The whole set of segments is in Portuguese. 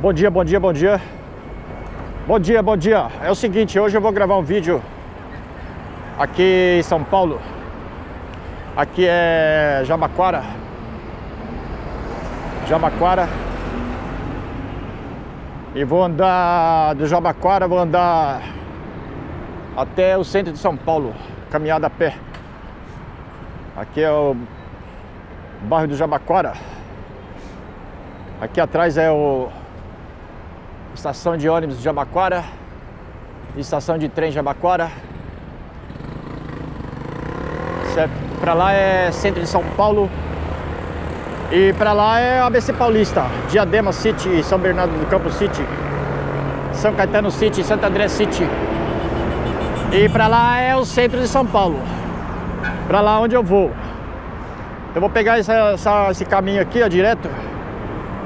Bom dia, bom dia, bom dia. Bom dia, bom dia. É o seguinte, hoje eu vou gravar um vídeo aqui em São Paulo. Aqui é Jabaquara. Jabaquara. E vou andar do Jabaquara, vou andar até o centro de São Paulo, caminhada a pé. Aqui é o bairro do Jabaquara. Aqui atrás é o estação de ônibus de Jabaquara, estação de trem de Jabaquara. Pra lá é centro de São Paulo e pra lá é ABC Paulista, Diadema City, São Bernardo do Campo City, São Caetano City, Santo André City. E pra lá é o centro de São Paulo, pra lá onde eu vou. Eu vou pegar esse caminho aqui, ó, direto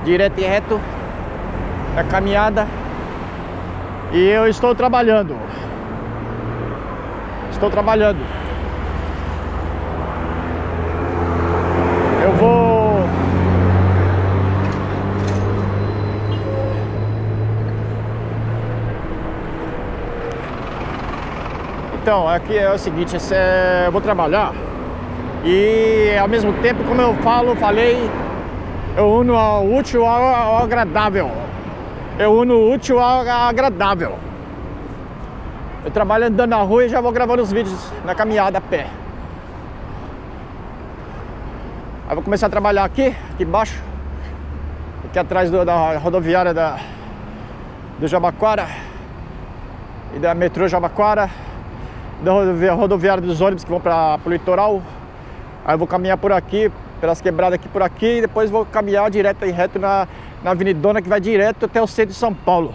e reto, é caminhada. E eu estou trabalhando. Estou trabalhando. Eu vou... Então, aqui é o seguinte, eu vou trabalhar. E ao mesmo tempo, como eu falei, eu uno o útil ao agradável. Eu uno o útil ao agradável. Eu trabalho andando na rua e já vou gravando os vídeos na caminhada a pé. Aí vou começar a trabalhar aqui embaixo. Aqui atrás da rodoviária do Jabaquara. E da metrô Jabaquara. Da rodoviária dos ônibus que vão pro litoral. Aí eu vou caminhar por aqui, pelas quebradas aqui por aqui, e depois vou caminhar direto e reto na avenidona que vai direto até o centro de São Paulo.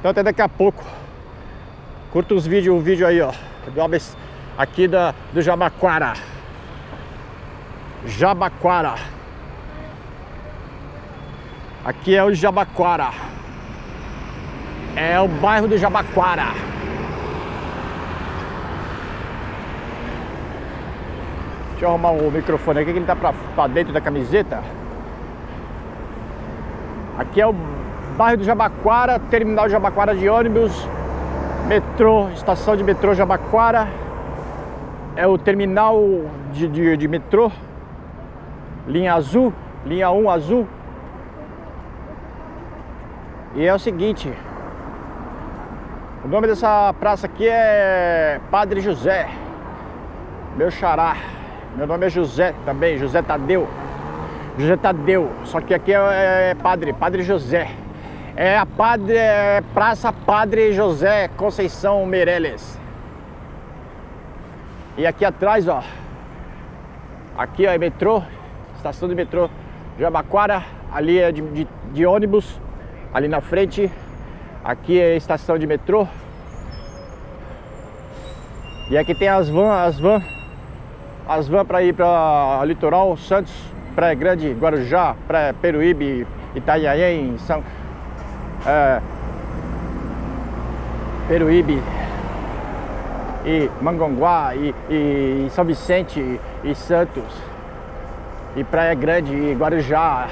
Então até daqui a pouco. Curta os vídeos, o vídeo aí, ó, aqui do Jabaquara. Jabaquara. Aqui é o Jabaquara. É o bairro do Jabaquara. Deixa eu arrumar o microfone aqui, que ele tá pra dentro da camiseta. Aqui é o bairro do Jabaquara, terminal de Jabaquara de ônibus, metrô, estação de metrô Jabaquara. É o terminal de metrô, linha azul, linha 1 azul. E é o seguinte, o nome dessa praça aqui é Padre José, meu xará. Meu nome é José também, José Tadeu. José Tadeu, só que aqui é Padre José. É Praça Padre José Conceição Meireles. E aqui atrás, ó, aqui ó, é metrô, estação de metrô Jabaquara. Ali é de ônibus, ali na frente. Aqui é estação de metrô. E aqui tem as vans para ir para litoral, Santos, Praia Grande, Guarujá, Praia Peruíbe, Itanhaém, Peruíbe e Mangonguá e São Vicente e Santos e Praia Grande e Guarujá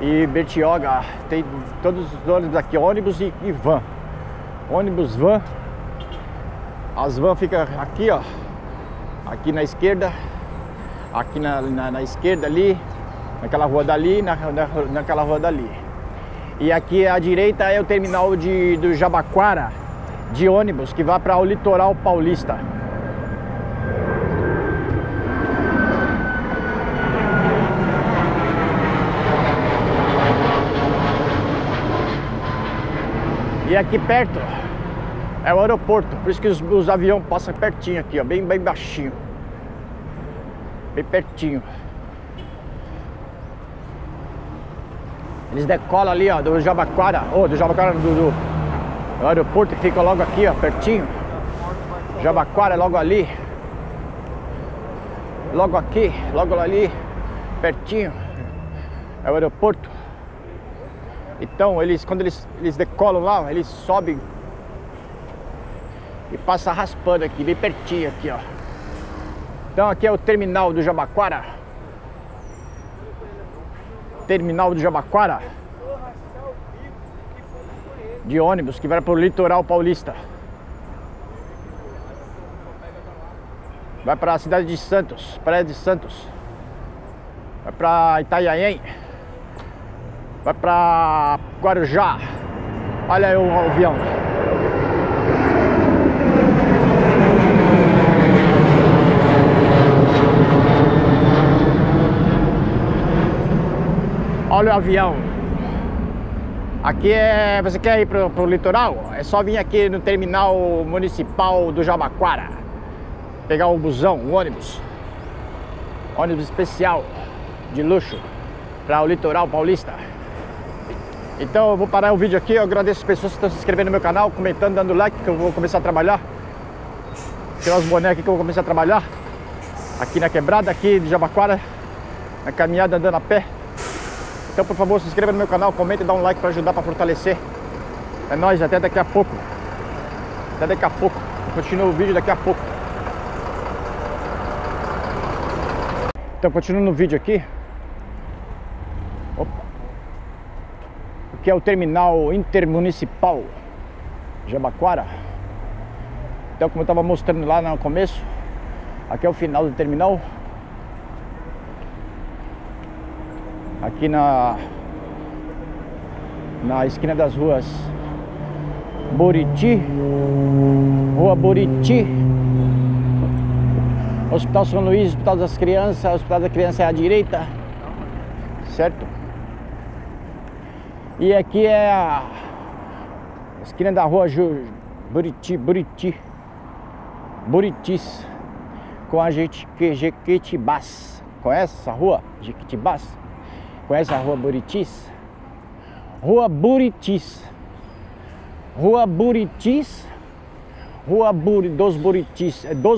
e Bertioga. Tem todos os ônibus aqui, ônibus e van. Ônibus, van. As van ficam aqui, ó. Aqui na esquerda, aqui na esquerda ali, naquela rua dali, naquela rua dali. E aqui à direita é o terminal do Jabaquara, de ônibus, que vai para o litoral paulista. E aqui perto é o aeroporto, por isso que os aviões passam pertinho aqui, ó, bem baixinho. Bem pertinho. Eles decolam ali, ó, do aeroporto, que fica logo aqui, ó, pertinho. Jabaquara é logo ali. Logo aqui, logo ali, pertinho. É o aeroporto. Então, quando eles decolam lá, eles sobem e passa raspando aqui, bem pertinho aqui, ó. Então aqui é o terminal do Jabaquara. Terminal do Jabaquara. de ônibus que vai para o litoral paulista. Vai para a cidade de Santos, Praia de Santos. Vai para Itanhaém. Vai para Guarujá. Olha aí o avião. Olha o avião. Aqui é... Você quer ir para o litoral? É só vir aqui no terminal municipal do Jabaquara. Pegar um busão, um ônibus. Ônibus especial, de luxo, para o litoral paulista. Então eu vou parar o vídeo aqui, eu agradeço as pessoas que estão se inscrevendo no meu canal, comentando, dando like, que eu vou começar a trabalhar. Tirar os bonés aqui que eu vou começar a trabalhar. Aqui na quebrada, aqui de Jabaquara, na caminhada, andando a pé. Então por favor, se inscreva no meu canal, comenta e dá um like para ajudar, para fortalecer. É nóis, até daqui a pouco. Até daqui a pouco. Eu continuo o vídeo daqui a pouco. Então, continuando no vídeo aqui. Opa. Aqui é o terminal intermunicipal Jabaquara. Então, como eu estava mostrando lá no começo, aqui é o final do terminal. Aqui na esquina das ruas Buriti, Rua Buriti, Hospital São Luís, Hospital das Crianças, Hospital da Criança é à direita, certo? E aqui é a esquina da rua Buritis, com a Jequitibás. Conhece essa rua? Jequitibás? Conhece a rua Buritis? Rua dos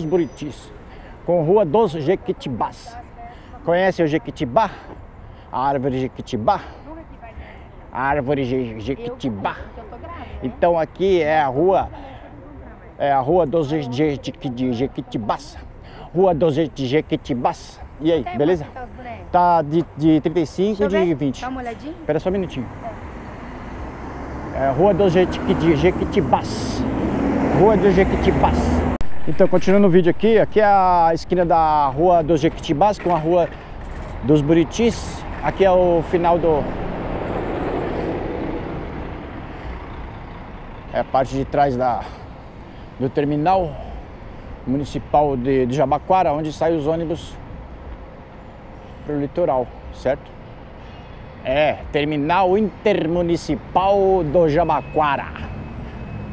Buritis. Com Rua dos Jequitibás. Conhece o Jequitibá? A árvore Jequitibá? Então aqui é a rua. É a Rua dos Jequitibás. Rua dos Jequitibás. E aí, beleza? Tá de 35 e de 20. Dá uma olhadinha? Espera só um minutinho. É Rua dos Jequitibás. Rua dos Jequitibás. Então, continuando o vídeo aqui, aqui é a esquina da Rua dos Jequitibás com a Rua dos Buritis. Aqui é o final do... É a parte de trás do terminal municipal de Jabaquara, onde saem os ônibus para o litoral, certo? É, terminal intermunicipal do Jabaquara.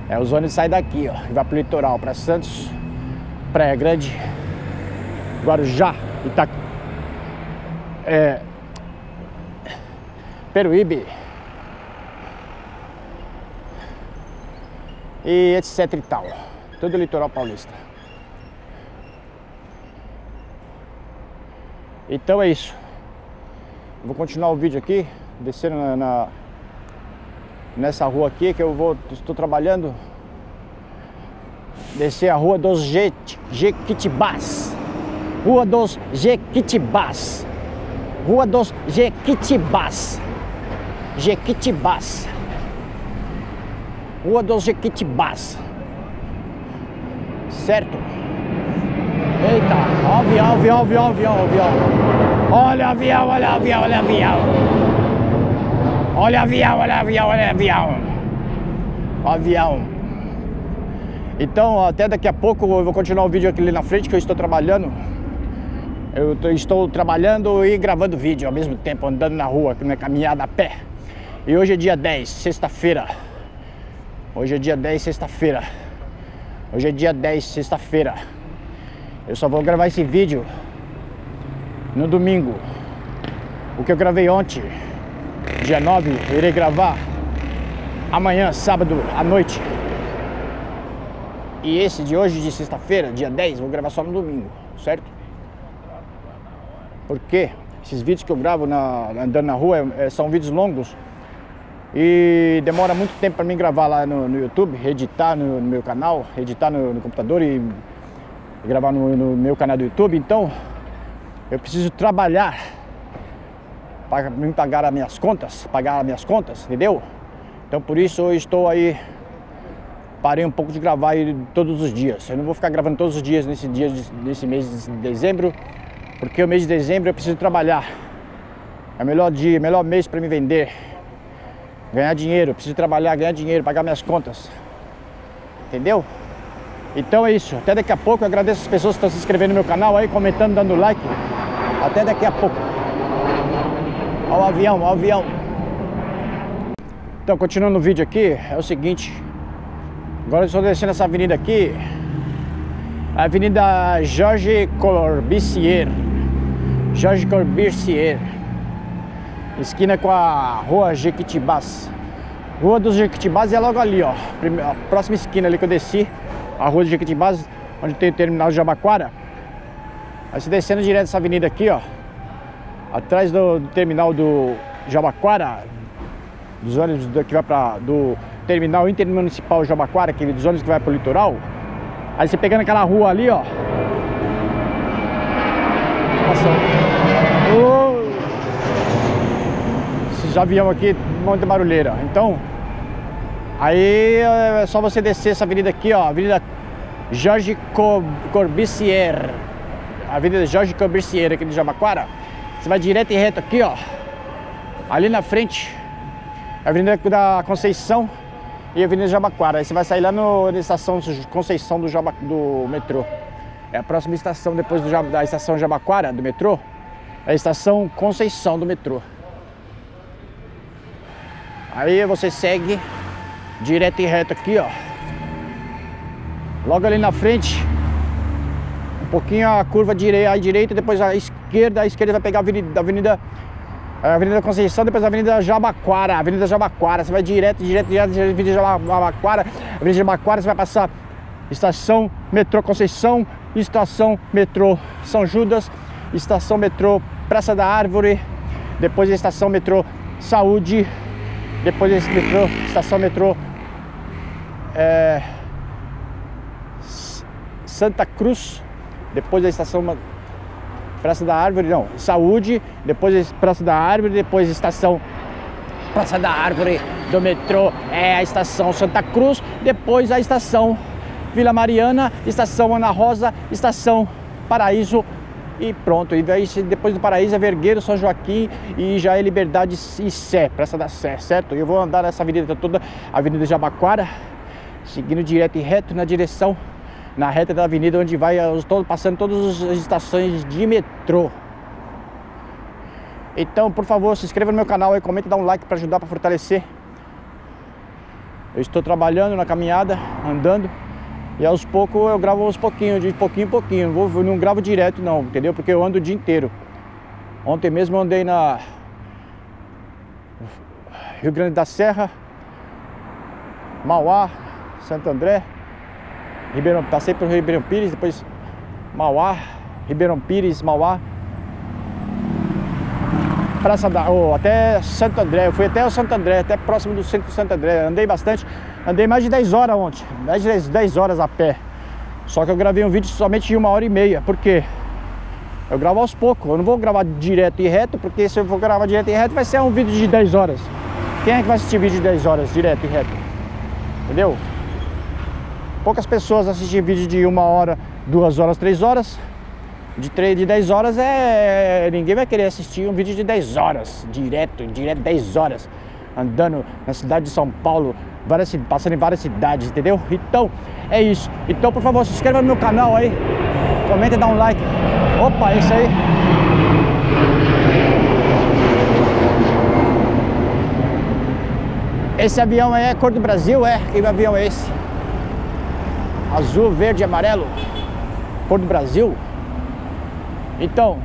É, os ônibus saem daqui, ó, e vai para o litoral, para Santos, Praia Grande, Guarujá, Peruíbe e etc e tal, todo o litoral paulista. Então é isso, eu vou continuar o vídeo aqui, descendo nessa rua aqui que eu estou trabalhando. Descer a Rua dos Jequitibás. Rua dos Jequitibás. Rua dos Jequitibás. Jequitibás. Rua dos Jequitibás. Certo? Eita, avião. Olha avião. Então, até daqui a pouco eu vou continuar o vídeo aqui ali na frente, que eu estou trabalhando. Eu estou trabalhando e gravando vídeo ao mesmo tempo, andando na rua, na caminhada a pé. E hoje é dia 10, sexta-feira. Hoje é dia 10, sexta-feira. Eu só vou gravar esse vídeo no domingo. O que eu gravei ontem, dia 9, eu irei gravar amanhã, sábado, à noite. E esse de hoje, de sexta-feira, dia 10, vou gravar só no domingo, certo? Porque esses vídeos que eu gravo andando na rua são vídeos longos e demora muito tempo para mim gravar lá no YouTube, editar no meu canal, editar no computador e gravar no meu canal do YouTube. Então, eu preciso trabalhar para me pagar as minhas contas, entendeu? Então por isso eu estou aí, parei um pouco de gravar todos os dias. Eu não vou ficar gravando todos os dias nesse mês de dezembro, porque o mês de dezembro eu preciso trabalhar. É o melhor dia, melhor mês para me vender, ganhar dinheiro, preciso trabalhar, ganhar dinheiro, pagar minhas contas. Entendeu? Então é isso, até daqui a pouco. Eu agradeço as pessoas que estão se inscrevendo no meu canal aí, comentando, dando like. Até daqui a pouco. Olha o avião, olha o avião. Então, continuando o vídeo aqui, é o seguinte. Agora eu estou descendo essa avenida aqui, a Avenida Georges Corbusier, Georges Corbusier, esquina com a Rua Jequitibás. Rua dos Jequitibás é logo ali, ó, a próxima esquina ali que eu desci, a Rua dos Jequitibás, onde tem o terminal de Jabaquara. Aí você descendo direto essa avenida aqui, ó, atrás do terminal do Jabaquara, dos ônibus que vai para do terminal intermunicipal Jabaquara, aquele dos ônibus que vai para o litoral. Aí você pegando aquela rua ali, ó. Esses aviões aqui, muita barulheira. Então, aí é só você descer essa avenida aqui, ó. Avenida Georges Corbusier. Avenida Georges Corbusier, aqui de Jabaquara. Você vai direto e reto aqui, ó. Ali na frente, a Avenida da Conceição e a Avenida Jabaquara. Aí você vai sair lá na estação Conceição do metrô. É a próxima estação depois da estação Jabaquara, do metrô. É a estação Conceição do metrô. Aí você segue direto e reto aqui, ó. Logo ali na frente, um pouquinho a curva à direita, depois à esquerda. A esquerda vai pegar a Avenida Conceição, depois a Avenida Jabaquara. Avenida Jabaquara, você vai direto, Avenida Jabaquara. Avenida Jabaquara, você vai passar Estação Metrô Conceição, Estação Metrô São Judas, Estação Metrô Praça da Árvore, depois a Estação Metrô Saúde, depois a Estação Metrô Santa Cruz, depois a Estação Praça da Árvore, não, Saúde, depois Praça da Árvore, depois Estação Praça da Árvore do metrô, é a Estação Santa Cruz, depois a Estação Vila Mariana, Estação Ana Rosa, Estação Paraíso e pronto. E daí, depois do Paraíso é Vergueiro, São Joaquim e já é Liberdade e Sé, Praça da Sé, certo? Eu vou andar nessa avenida toda, a Avenida Jabaquara, seguindo direto e reto na reta da avenida onde vai passando todas as estações de metrô. Então, por favor, se inscreva no meu canal aí, comenta, dá um like para ajudar, para fortalecer. Eu estou trabalhando na caminhada, andando, e aos poucos eu gravo uns pouquinhos, de pouquinho em pouquinho. Não gravo direto não, entendeu? Porque eu ando o dia inteiro. Ontem mesmo eu andei na Rio Grande da Serra, Mauá, Santo André, Ribeirão, passei por Ribeirão Pires, depois Mauá, Ribeirão Pires, Mauá, até Santo André. Eu fui até o Santo André, até próximo do centro de Santo André. Andei bastante, andei mais de 10 horas ontem, mais de 10 horas a pé. Só que eu gravei um vídeo somente de 1h30, por quê? Eu gravo aos poucos, eu não vou gravar direto e reto, porque se eu for gravar direto e reto vai ser um vídeo de 10 horas. Quem é que vai assistir vídeo de 10 horas, direto e reto? Entendeu? Poucas pessoas assistem vídeo de 1 hora, 2 horas, 3 horas. De 10 horas ninguém vai querer assistir um vídeo de 10 horas, direto, 10 horas. Andando na cidade de São Paulo, passando em várias cidades, entendeu? Então, é isso. Então, por favor, se inscreva no meu canal aí, comenta e dá um like. Opa, é isso aí. Esse avião aí é a cor do Brasil, é? Que avião é esse? Azul, verde, amarelo, cor do Brasil. Então,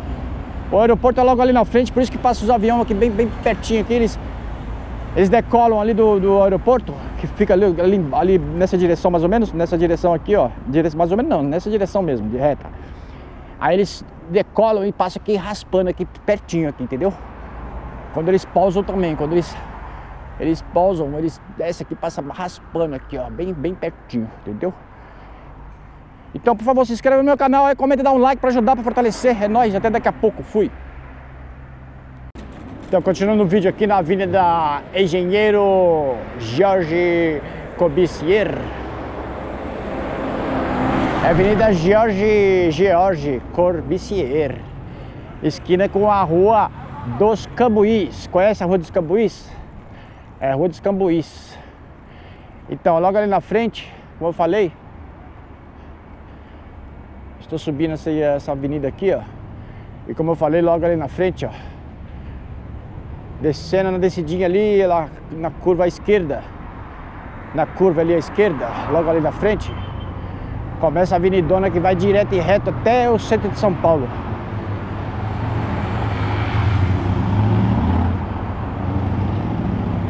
o aeroporto é logo ali na frente, por isso que passa os aviões aqui bem pertinho aqui. Eles decolam ali do aeroporto, que fica ali nessa direção mais ou menos, nessa direção aqui, ó. Mais ou menos não, nessa direção mesmo, de reta. Aí eles decolam e passam aqui raspando aqui pertinho aqui, entendeu? Quando eles pausam também, quando eles pausam, eles descem aqui, passam raspando aqui, ó, bem pertinho, entendeu? Então, por favor, se inscreva no meu canal, aí comenta e dá um like para ajudar, para fortalecer. É nóis, até daqui a pouco. Fui! Então, continuando o vídeo aqui na Avenida Engenheiro Georges Courvoisier. Avenida Georges Courvoisier, esquina com a Rua dos Cambuís. Conhece a Rua dos Cambuís? É a Rua dos Cambuís. Então, logo ali na frente, como eu falei, estou subindo essa avenida aqui, ó. E como eu falei, logo ali na frente, ó, descendo na descidinha ali, lá na curva à esquerda, na curva ali à esquerda, logo ali na frente, começa a avenidona que vai direto e reto até o centro de São Paulo.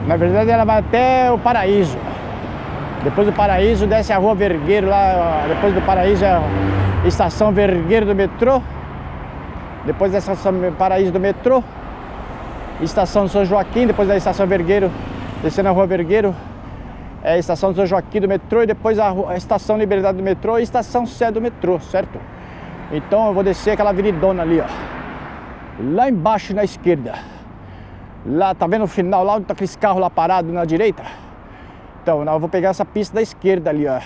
Na verdade, ela vai até o Paraíso. Depois do Paraíso, desce a Rua Vergueiro lá. Depois do Paraíso, é a Estação Vergueiro do metrô. Depois da Estação Paraíso do metrô, Estação São Joaquim. Depois da Estação Vergueiro, descendo a Rua Vergueiro, é a Estação São Joaquim do metrô. E depois a Estação Liberdade do metrô e Estação Sé do metrô, certo? Então eu vou descer aquela avenidona ali, ó, lá embaixo na esquerda. Lá, tá vendo o final? Lá onde tá aqueles carros lá parados na direita? Então, eu vou pegar essa pista da esquerda ali, ó.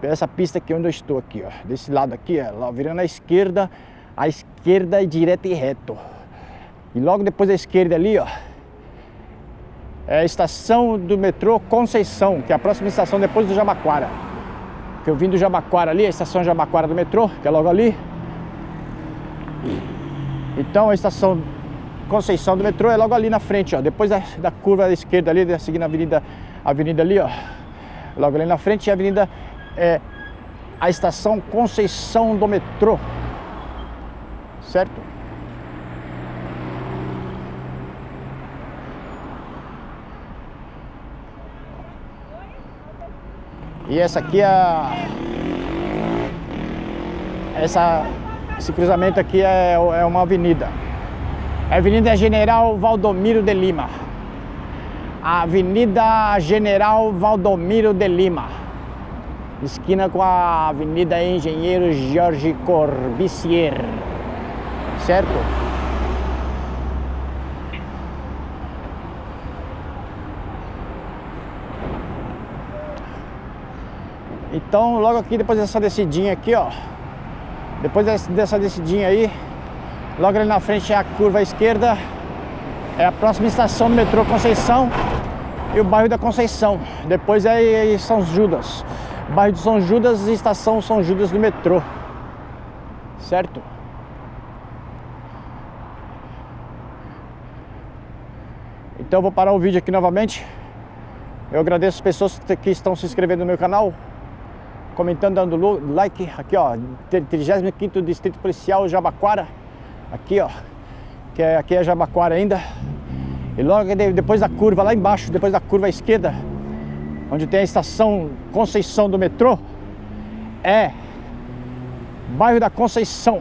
Pegar essa pista aqui onde eu estou aqui, ó. Desse lado aqui, ó, lá, virando à esquerda é direto e reto. E logo depois da esquerda ali, ó, é a estação do metrô Conceição, que é a próxima estação depois do Jabaquara. Que eu vim do Jabaquara ali, a estação Jabaquara do metrô, que é logo ali. Então, a estação Conceição do metrô é logo ali na frente, ó. Depois da curva à esquerda ali, seguindo a avenida ali, ó. Logo ali na frente é a avenida, é a estação Conceição do metrô, certo? E essa aqui é esse cruzamento aqui é uma avenida. Avenida General Valdomiro de Lima. Avenida General Valdomiro de Lima. Esquina com a Avenida Engenheiro Georges Courvoisier. Certo? Então, logo aqui, depois dessa descidinha aqui, ó. Depois dessa descidinha aí, logo ali na frente é a curva à esquerda, é a próxima estação do metrô Conceição e o bairro da Conceição. Depois é São Judas, bairro de São Judas e estação São Judas do metrô, certo? Então eu vou parar o vídeo aqui novamente. Eu agradeço as pessoas que estão se inscrevendo no meu canal, comentando, dando like. Aqui, ó, 35º Distrito Policial Jabaquara. Aqui, ó, que é, aqui é Jabaquara ainda. E logo depois da curva, lá embaixo, depois da curva à esquerda, onde tem a estação Conceição do metrô, é bairro da Conceição.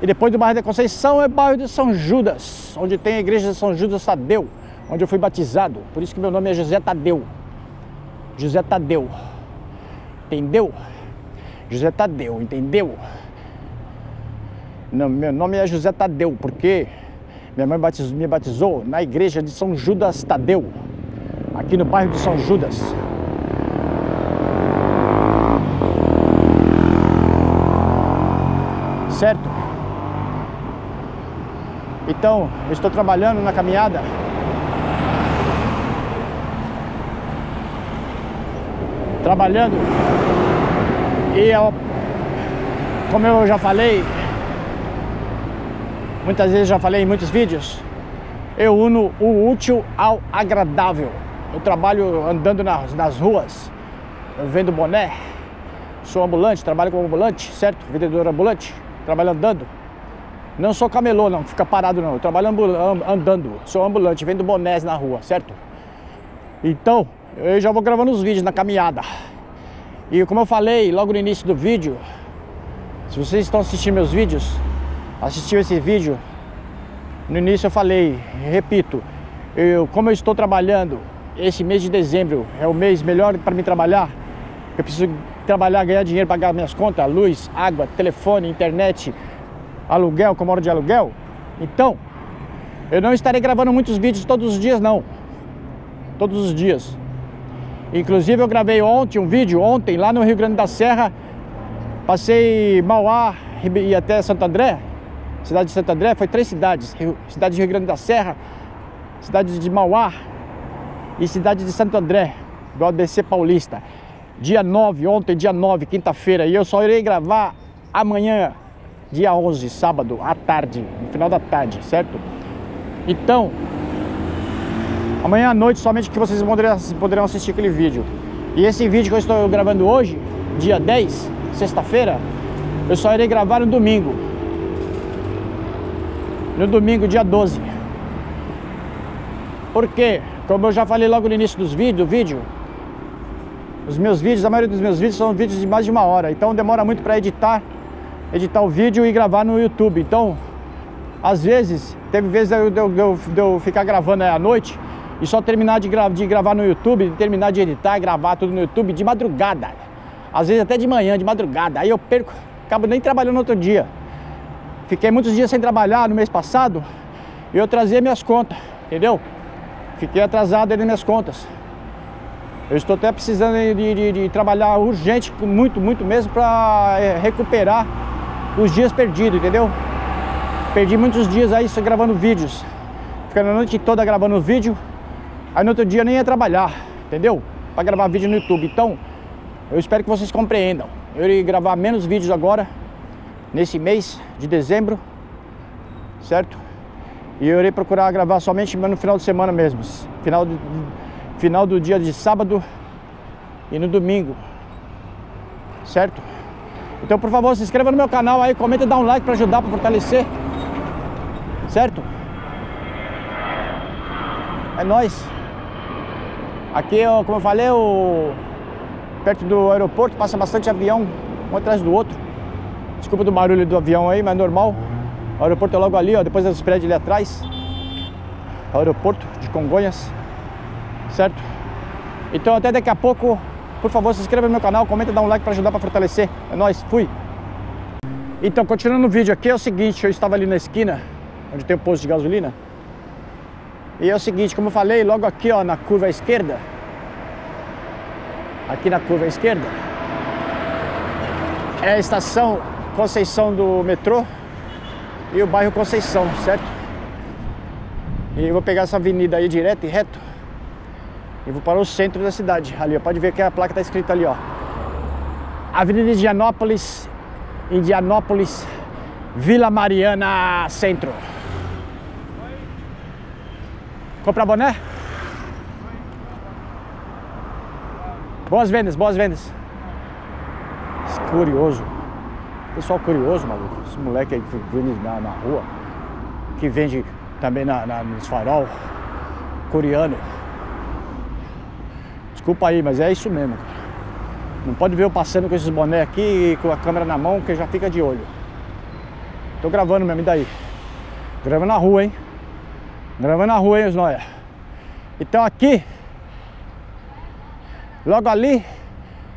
E depois do bairro da Conceição é bairro de São Judas, onde tem a igreja de São Judas Tadeu, onde eu fui batizado. Por isso que meu nome é José Tadeu. José Tadeu. Entendeu? José Tadeu, entendeu? Não, meu nome é José Tadeu, porque minha mãe me batizou na igreja de São Judas Tadeu, aqui no bairro de São Judas. Certo? Então, eu estou trabalhando na caminhada. Trabalhando. E, como eu já falei, muitas vezes já falei em muitos vídeos, eu uno o útil ao agradável. Eu trabalho andando nas ruas, eu vendo boné, sou ambulante, trabalho como ambulante, certo? Vendedor ambulante, trabalho andando. Não sou camelô, não, fica parado não, eu trabalho andando, sou ambulante, vendo bonés na rua, certo? Então, eu já vou gravando os vídeos na caminhada. E como eu falei logo no início do vídeo, se vocês estão assistindo meus vídeos, assistiu esse vídeo, no início eu falei, repito, como eu estou trabalhando, esse mês de dezembro é o mês melhor para mim trabalhar. Eu preciso trabalhar, ganhar dinheiro, pagar minhas contas, luz, água, telefone, internet, aluguel, como eu moro de aluguel. Então, Eu não estarei gravando muitos vídeos todos os dias, não. Todos os dias. Inclusive eu gravei ontem um vídeo, lá no Rio Grande da Serra. Passei Mauá e até Santo André. Cidade de Santo André, foi 3 cidades. Cidade de Rio Grande da Serra, cidade de Mauá e cidade de Santo André, do ABC Paulista. Dia 9, ontem, dia 9, quinta-feira. E eu só irei gravar amanhã, dia 11, sábado, à tarde, no final da tarde, certo? Então, amanhã à noite somente que vocês poderão assistir aquele vídeo. E esse vídeo que eu estou gravando hoje, dia 10, sexta-feira, eu só irei gravar no domingo. No domingo, dia 12. Por quê? Como eu já falei logo no início do vídeo, os meus vídeos, a maioria dos meus vídeos são vídeos de mais de 1 hora. Então demora muito para editar o vídeo e gravar no YouTube. Então, às vezes, teve vezes de eu ficar gravando à noite e só terminar de gravar no YouTube, terminar de editar, gravar tudo no YouTube de madrugada. Às vezes até de manhã, de madrugada. Aí eu perco, acabo nem trabalhando no outro dia. Fiquei muitos dias sem trabalhar no mês passado e eu atrasei minhas contas, entendeu? Fiquei atrasado nas minhas contas. Eu estou até precisando de trabalhar urgente, muito mesmo, para recuperar os dias perdidos, entendeu? Perdi muitos dias aí só gravando vídeos. Ficando a noite toda gravando vídeo, aí no outro dia eu nem ia trabalhar, entendeu? Para gravar vídeo no YouTube. Então, eu espero que vocês compreendam. Eu irei gravar menos vídeos agora, nesse mês de dezembro, certo? E eu irei procurar gravar somente no final de semana mesmo. Final do dia de sábado e no domingo, certo? Então, por favor, se inscreva no meu canal aí, comenta, dá um like para ajudar, para fortalecer, certo? É nóis. Aqui, como eu falei, perto do aeroporto passa bastante avião, um atrás do outro. Desculpa do barulho do avião aí, mas é normal. O aeroporto é logo ali, ó, depois dos prédios ali atrás. O aeroporto de Congonhas. Certo? Então até daqui a pouco, por favor, se inscreva no meu canal, comenta, dá um like para ajudar, para fortalecer. É nóis, fui! Então, continuando o vídeo aqui, é o seguinte, eu estava ali na esquina, onde tem o posto de gasolina. E é o seguinte, como eu falei, logo aqui, ó, na curva à esquerda. Aqui na curva à esquerda. É a estação Conceição do metrô e o bairro Conceição, certo? E eu vou pegar essa avenida aí direto e reto. E vou para o centro da cidade, ali, ó, pode ver que a placa está escrita ali, ó. Avenida Indianápolis, Vila Mariana, Centro. Comprar boné? Boas vendas, boas vendas. Curioso. Pessoal curioso, maluco. Esse moleque aí que vende na rua, que vende também nos farol, coreano. Desculpa aí, mas é isso mesmo, cara. Não pode ver eu passando com esses boné aqui com a câmera na mão, que já fica de olho. Tô gravando mesmo, e daí? Gravando na rua, hein? Gravando na rua, hein, os nóia? Então aqui, logo ali,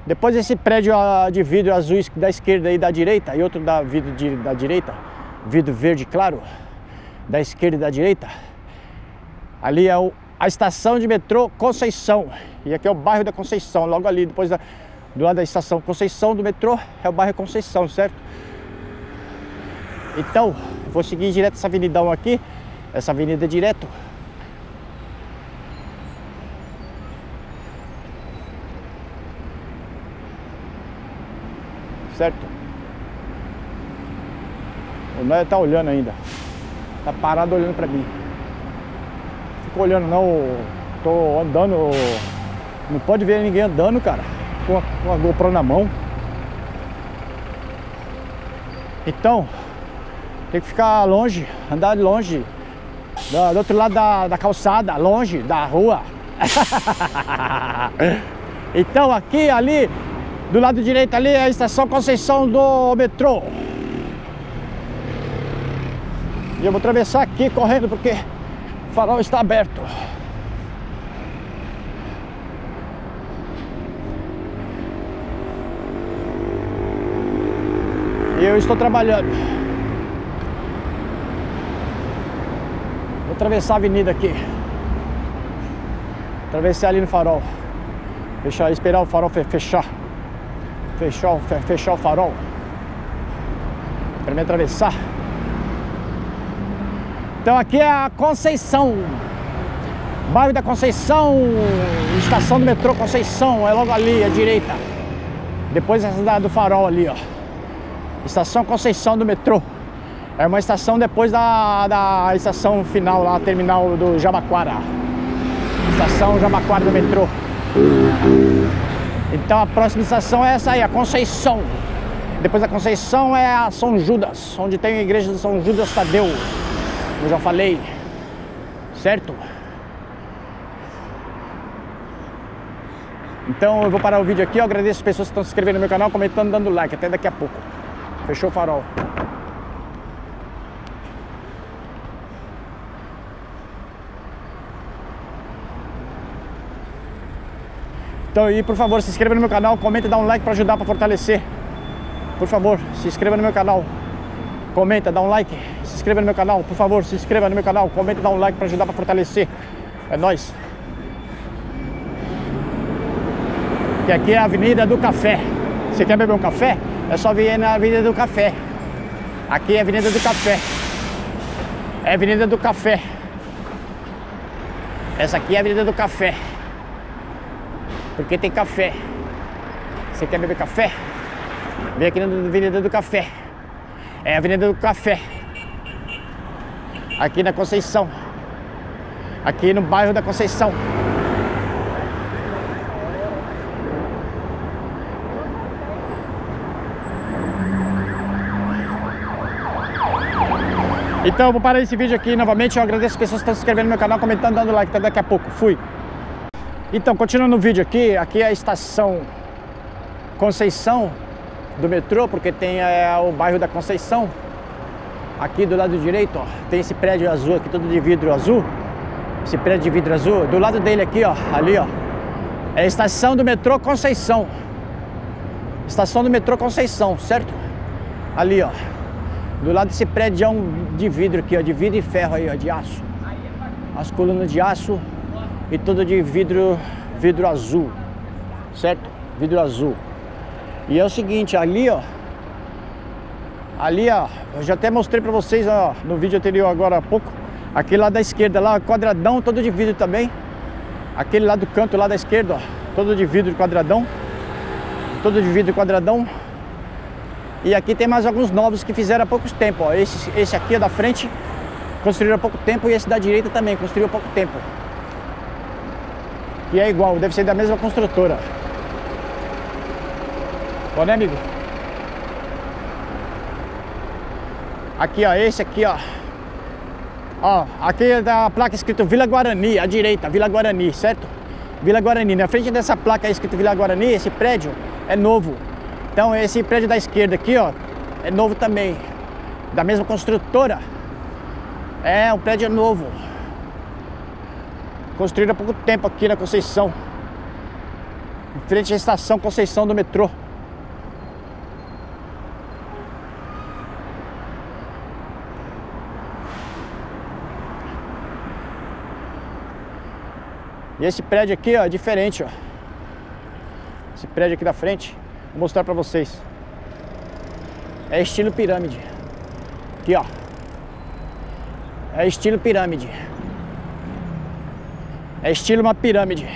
depois desse prédio de vidro azul da esquerda e da direita, e outro da vidro da direita, vidro verde claro, da esquerda e da direita, ali é a estação de metrô Conceição. E aqui é o bairro da Conceição, logo ali, depois do lado da estação Conceição do metrô, é o bairro Conceição, certo? Então, vou seguir direto essa avenidão aqui, essa avenida direto. Certo? O Noia tá olhando ainda, tá parado olhando pra mim. Fico olhando não, tô andando, não pode ver ninguém andando, cara, com a GoPro na mão. Então, tem que ficar longe, andar longe, do outro lado da calçada, longe da rua. Então aqui, ali, do lado direito ali é a estação Conceição do metrô. E eu vou atravessar aqui correndo, porque o farol está aberto. Eu estou trabalhando. Vou atravessar a avenida aqui. Atravessar ali no farol. Fechar, esperar o farol fechar. Fechar o farol. Para me atravessar. Então aqui é a Conceição. Bairro da Conceição. Estação do metrô Conceição. É logo ali, à direita. Depois da cidade do farol ali, ó. Estação Conceição do metrô. É uma estação depois da estação final lá, terminal do Jabaquara. Estação Jabaquara do metrô. Então a próxima estação é essa aí, a Conceição. Depois da Conceição é a São Judas, onde tem a igreja de São Judas Tadeu. Eu já falei, certo? Então eu vou parar o vídeo aqui, eu agradeço as pessoas que estão se inscrevendo no meu canal, comentando, dando like. Até daqui a pouco. Fechou o farol. Então aí, por favor, se inscreva no meu canal, comenta e dá um like pra ajudar, pra fortalecer. Por favor, se inscreva no meu canal, comenta, dá um like, se inscreva no meu canal, por favor, se inscreva no meu canal, comenta e dá um like pra ajudar, pra fortalecer. É nóis. E aqui é a Avenida do Café. Você quer beber um café? É só vir na Avenida do Café. Aqui é a Avenida do Café. É a Avenida do Café. Essa aqui é a Avenida do Café. Porque tem café. Você quer beber café? Vem aqui na Avenida do Café. É a Avenida do Café. Aqui na Conceição. Aqui no bairro da Conceição. Então eu vou parar esse vídeo aqui novamente. Eu agradeço as pessoas que estão se inscrevendo no meu canal, comentando, dando like. Até daqui a pouco. Fui. Então, continuando o vídeo aqui, aqui é a estação Conceição do metrô, porque tem o bairro da Conceição. Aqui do lado direito, ó, tem esse prédio azul aqui, todo de vidro azul. Esse prédio de vidro azul, do lado dele aqui, ó, ali, ó, é a estação do metrô Conceição. Estação do metrô Conceição, certo? Ali, ó, do lado desse prédio de vidro aqui, ó, de vidro e ferro aí, ó, de aço. As colunas de aço. E tudo de vidro azul, certo? Vidro azul. E é o seguinte, ali ó, eu já até mostrei pra vocês, ó, no vídeo anterior agora há pouco, aquele lá da esquerda, lá quadradão, todo de vidro também. Aquele lá do canto, lá da esquerda, ó, todo de vidro quadradão. Todo de vidro quadradão. E aqui tem mais alguns novos que fizeram há pouco tempo, ó. Esse aqui é da frente, construíram há pouco tempo, e esse da direita também, construiu há pouco tempo. E é igual, deve ser da mesma construtora. Bom, né, amigo? Aqui, ó, esse aqui, ó. Ó, aqui é da placa escrito Vila Guarani, à direita, Vila Guarani, certo? Vila Guarani. Na frente dessa placa aí escrito Vila Guarani, esse prédio é novo. Então, esse prédio da esquerda aqui, ó, é novo também. Da mesma construtora. É, um prédio novo. Construíram há pouco tempo aqui na Conceição. Em frente à estação Conceição do metrô. E esse prédio aqui, ó, é diferente, ó. Esse prédio aqui da frente, vou mostrar pra vocês. É estilo pirâmide. Aqui, ó. É estilo pirâmide. É estilo uma pirâmide.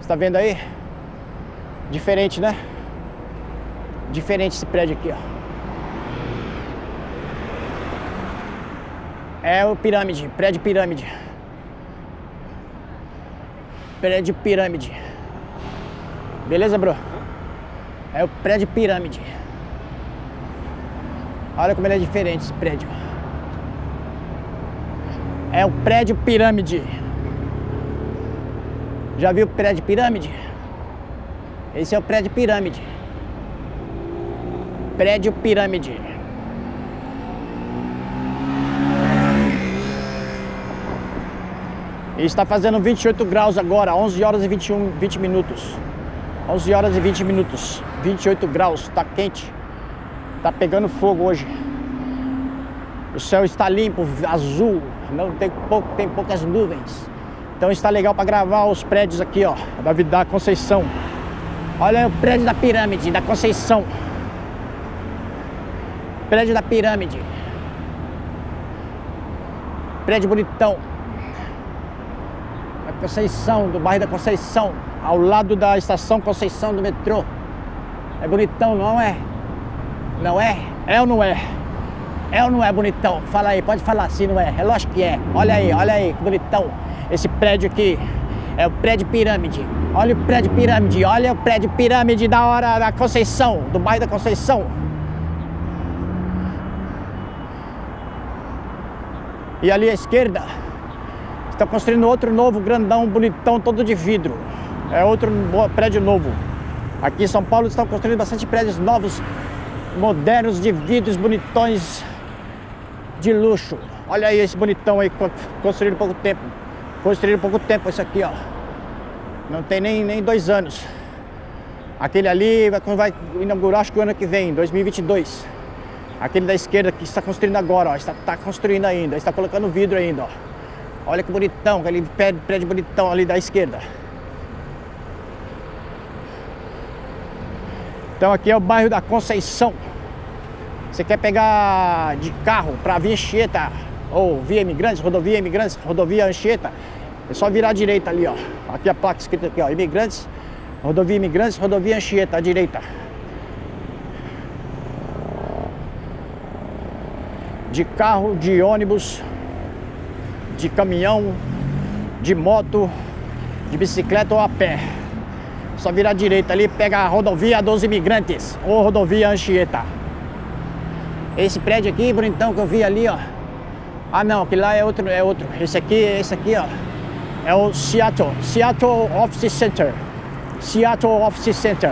Você tá vendo aí? Diferente, né? Diferente esse prédio aqui, ó. É o pirâmide, prédio pirâmide. Prédio pirâmide. Beleza, bro? É o prédio pirâmide. Olha como ele é diferente, esse prédio. É o prédio pirâmide. Já viu o prédio pirâmide? Esse é o prédio pirâmide. Prédio pirâmide. E está fazendo 28 graus agora, 11h21, 20 minutos. 11h20, 28 graus, está quente. Está pegando fogo hoje. O céu está limpo, azul, não tem poucas nuvens. Então está legal para gravar os prédios aqui, ó, da Conceição. Olha o prédio da pirâmide, da Conceição. Prédio da pirâmide. Prédio bonitão. Da Conceição, do bairro da Conceição. Ao lado da estação Conceição do metrô. É bonitão, não é? Não é? É ou não é? É ou não é bonitão? Fala aí, pode falar se não é. É lógico que é. Olha aí, que bonitão. Esse prédio aqui é o prédio pirâmide. Olha o prédio pirâmide, olha o prédio pirâmide da hora da Conceição, do bairro da Conceição. E ali à esquerda, estão construindo outro novo, grandão, bonitão, todo de vidro. É outro prédio novo. Aqui em São Paulo estão construindo bastante prédios novos, modernos, de vidros, bonitões, de luxo. Olha aí esse bonitão aí, construído há pouco tempo. Construído há pouco tempo esse aqui, ó. Não tem nem 2 anos. Aquele ali vai inaugurar, acho que o ano que vem, 2022. Aquele da esquerda que está construindo agora, ó. Está construindo ainda, está colocando vidro ainda, ó. Olha que bonitão, aquele prédio bonitão ali da esquerda. Então aqui é o bairro da Conceição. Você quer pegar de carro para via Anchieta, ou via Imigrantes, rodovia Imigrantes, rodovia Anchieta, é só virar à direita ali, ó. Aqui a placa escrita aqui, ó, Imigrantes, rodovia Anchieta, à direita. De carro, de ônibus, de caminhão, de moto, de bicicleta ou a pé. É só virar à direita ali, pega a rodovia dos Imigrantes, ou rodovia Anchieta. Esse prédio aqui, bonitão, que eu vi ali, ó. Ah, não, aquele lá é outro, Esse aqui, ó. É o Seattle Office Center. Seattle Office Center.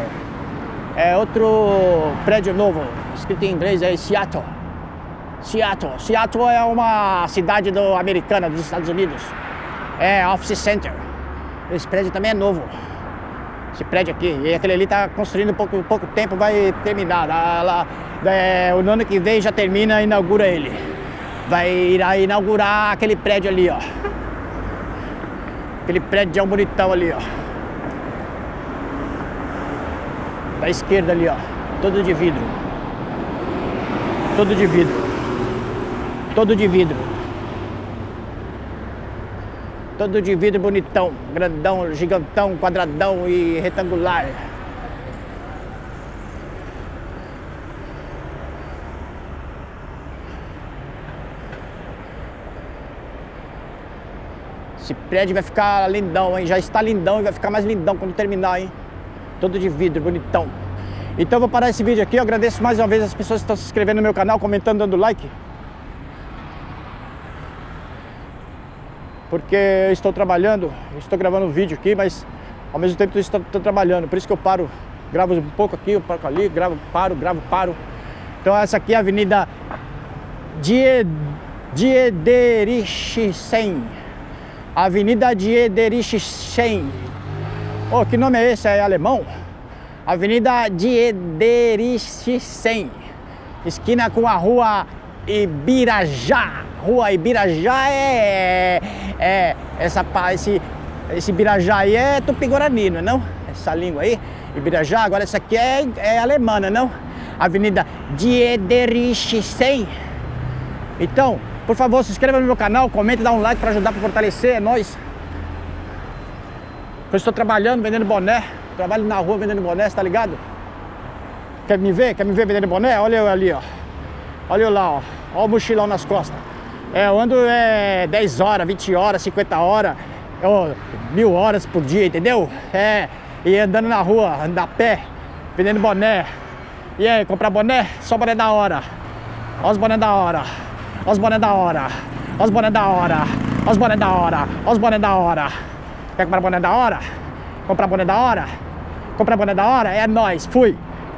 É outro prédio novo, escrito em inglês aí, Seattle. Seattle. Seattle é uma cidade americana, dos Estados Unidos. É Office Center. Esse prédio também é novo. Esse prédio aqui. E aquele ali tá construindo pouco tempo, vai terminar. O ano que vem já termina e inaugura ele. Irá inaugurar aquele prédio ali, ó. Aquele prédio de um bonitão ali, ó. Da esquerda ali, ó. Todo de vidro. Todo de vidro. Todo de vidro. Todo de vidro bonitão. Grandão, gigantão, quadradão e retangular. Esse prédio vai ficar lindão, hein? Já está lindão e vai ficar mais lindão quando terminar, hein? Todo de vidro, bonitão. Então eu vou parar esse vídeo aqui. Eu agradeço mais uma vez as pessoas que estão se inscrevendo no meu canal, comentando, dando like. Porque eu estou trabalhando, eu estou gravando um vídeo aqui, mas ao mesmo tempo eu estou trabalhando. Por isso que eu paro, gravo um pouco aqui, um pouco ali, gravo, paro. Então essa aqui é a Avenida Diederichsen. Avenida Diederichsen. Oh, que nome é esse? É alemão? Avenida Diederichsen. Esquina com a Rua Ibirajá. Rua Ibirajá esse Ibirajá aí é tupi-guarani, não é não? Essa língua aí, Ibirajá. Agora essa aqui é alemã, não é não? Avenida Diederichsen. Então, por favor, se inscreva no meu canal, comente, dá um like para ajudar, para fortalecer, é nóis. Eu estou trabalhando, vendendo boné. Trabalho na rua vendendo boné, você tá ligado? Quer me ver? Quer me ver vendendo boné? Olha eu ali, ó. Olha eu lá, ó. Olha o mochilão nas costas. Eu ando 10 horas, 20 horas, 50 horas, 1000 horas por dia, entendeu? E andando na rua, andando a pé, vendendo boné. E aí, comprar boné? Só boné da hora. Olha os boné da hora. Olha os boné da hora, olha os boné da hora, olha os boné da hora, olha os boné da hora. Quer comprar boné da hora? Comprar boné da hora? Comprar boné da hora? É nóis, fui!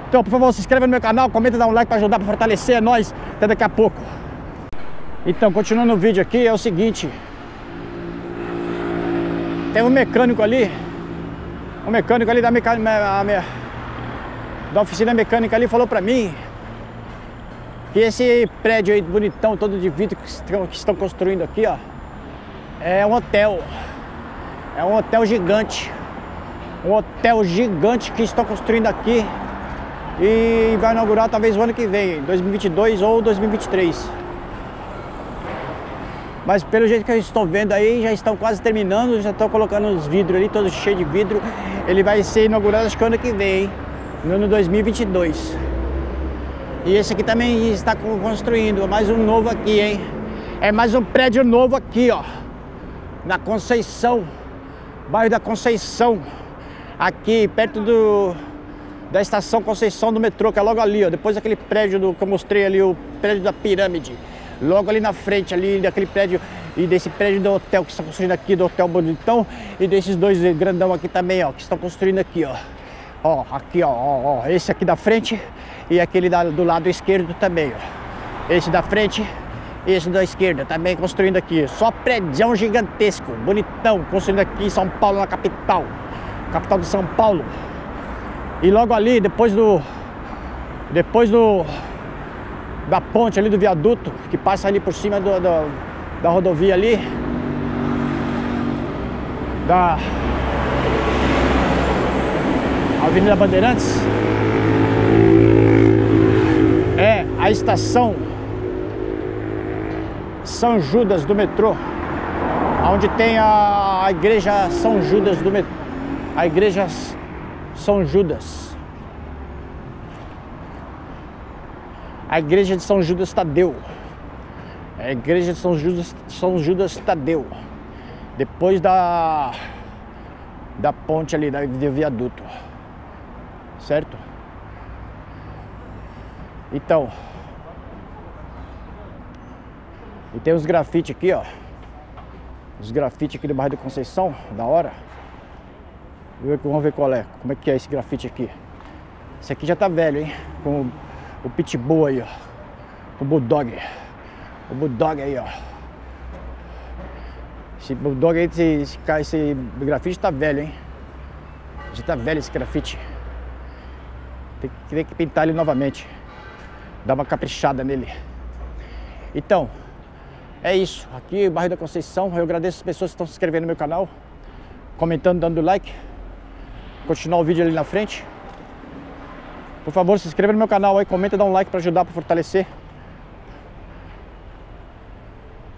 Então, por favor, se inscreva no meu canal, comenta, dá um like pra ajudar, pra fortalecer, é nóis, até daqui a pouco. Então, continuando o vídeo aqui, é o seguinte. Tem um mecânico ali da oficina mecânica ali falou pra mim que esse prédio aí bonitão, todo de vidro que estão construindo aqui, ó, É um hotel gigante. Um hotel gigante que estão construindo aqui e vai inaugurar talvez o ano que vem, 2022 ou 2023. Mas pelo jeito que eu estou vendo aí, já estão quase terminando, já estão colocando os vidros ali, todos cheios de vidro. Ele vai ser inaugurado acho que ano que vem, hein? No ano 2022. E esse aqui também está construindo, mais um novo aqui, hein? É mais um prédio novo aqui, ó. Na Conceição, bairro da Conceição. Aqui perto da estação Conceição do metrô, que é logo ali, ó, depois daquele prédio que eu mostrei ali, o prédio da pirâmide, logo ali na frente ali daquele prédio e desse prédio do hotel que está construindo aqui, do Hotel Bonitão, e desses dois grandão aqui também, ó, que estão construindo aqui, ó. Ó, aqui, ó, ó, ó, esse aqui da frente e aquele do lado esquerdo também, ó. Esse da frente e esse da esquerda também construindo aqui. Só prédio gigantesco, bonitão, construindo aqui em São Paulo, na capital. Capital de São Paulo. E logo ali, da ponte ali do viaduto, que passa ali por cima da rodovia ali, da Avenida Bandeirantes, é a estação São Judas do metrô, onde tem a igreja São Judas do metrô. A igreja São Judas. A igreja de São Judas Tadeu. A igreja de São Judas Tadeu. Depois da ponte ali, do viaduto. Certo? Então. E tem uns grafites aqui, ó. Os grafites aqui do bairro da Conceição. Da hora. Vamos ver qual é, como é que é esse grafite aqui. Esse aqui já tá velho, hein? Com o pitbull aí, ó. Com o bulldog. O bulldog aí, ó. Esse bulldog aí, esse grafite tá velho, hein? Já tá velho esse grafite. Tem que pintar ele novamente. Dar uma caprichada nele. Então, é isso. Aqui, o bairro da Conceição. Eu agradeço as pessoas que estão se inscrevendo no meu canal. Comentando, dando like. Continuar o vídeo ali na frente. Por favor, se inscreva no meu canal aí, comenta, dá um like pra ajudar, pra fortalecer.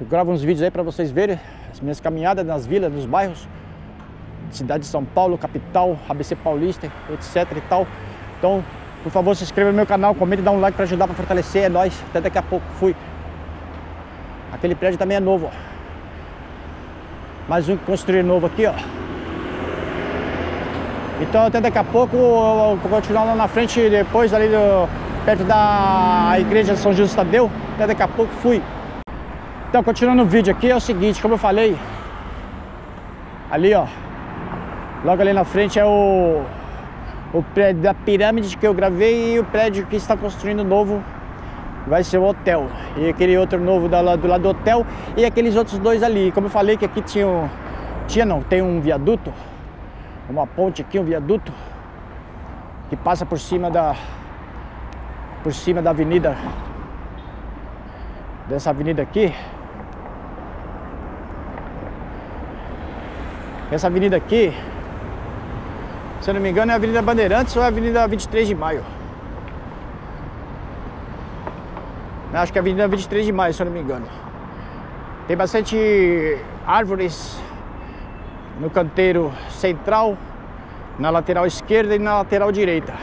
Eu gravo uns vídeos aí pra vocês verem as minhas caminhadas nas vilas, nos bairros, cidade de São Paulo, capital, ABC Paulista, etc e tal. Então, por favor, se inscreva no meu canal, comenta, dá um like pra ajudar, pra fortalecer. É nóis, até daqui a pouco, fui. Aquele prédio também é novo, ó. Mais um que construí novo aqui, ó. Então até daqui a pouco, eu vou continuar lá na frente, depois ali perto da igreja de São Judas Tadeu. Até daqui a pouco, fui. Então, continuando o vídeo aqui, é o seguinte, como eu falei, ali, ó, logo ali na frente é o prédio da pirâmide que eu gravei e o prédio que está construindo novo vai ser o hotel. E aquele outro novo do lado do hotel e aqueles outros dois ali. Como eu falei que aqui tem um viaduto. Uma ponte aqui, um viaduto que passa por cima da avenida, dessa avenida aqui. Essa avenida aqui, se eu não me engano, é a Avenida Bandeirantes ou é a Avenida 23 de Maio? Acho que é a Avenida 23 de Maio, se eu não me engano. Tem bastante árvores no canteiro central, na lateral esquerda e na lateral direita.